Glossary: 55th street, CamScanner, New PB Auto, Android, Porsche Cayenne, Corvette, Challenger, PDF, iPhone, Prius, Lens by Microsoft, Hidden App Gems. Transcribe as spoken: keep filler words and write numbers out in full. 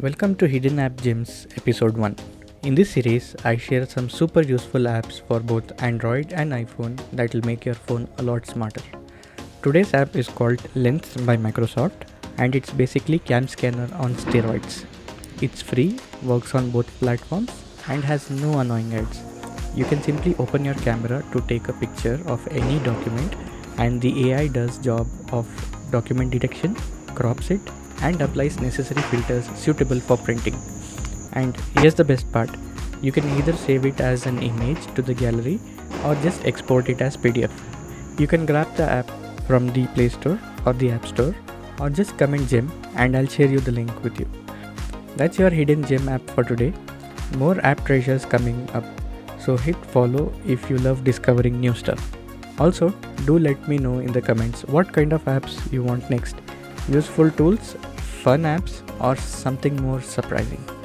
Welcome to Hidden App Gems Episode one. In this series, I share some super useful apps for both Android and iPhone that will make your phone a lot smarter. Today's app is called Lens by Microsoft and it's basically CamScanner on steroids. It's free, works on both platforms and has no annoying ads. You can simply open your camera to take a picture of any document and the A I does job of document detection, crops it, and applies necessary filters suitable for printing. And here's the best part, you can either save it as an image to the gallery or just export it as P D F. You can grab the app from the Play Store or the App Store, or just comment gem and I'll share you the link with you. That's your hidden gem app for today. More app treasures coming up, so hit follow if you love discovering new stuff. Also, do let me know in the comments what kind of apps you want next. Useful tools, fun apps, or something more surprising.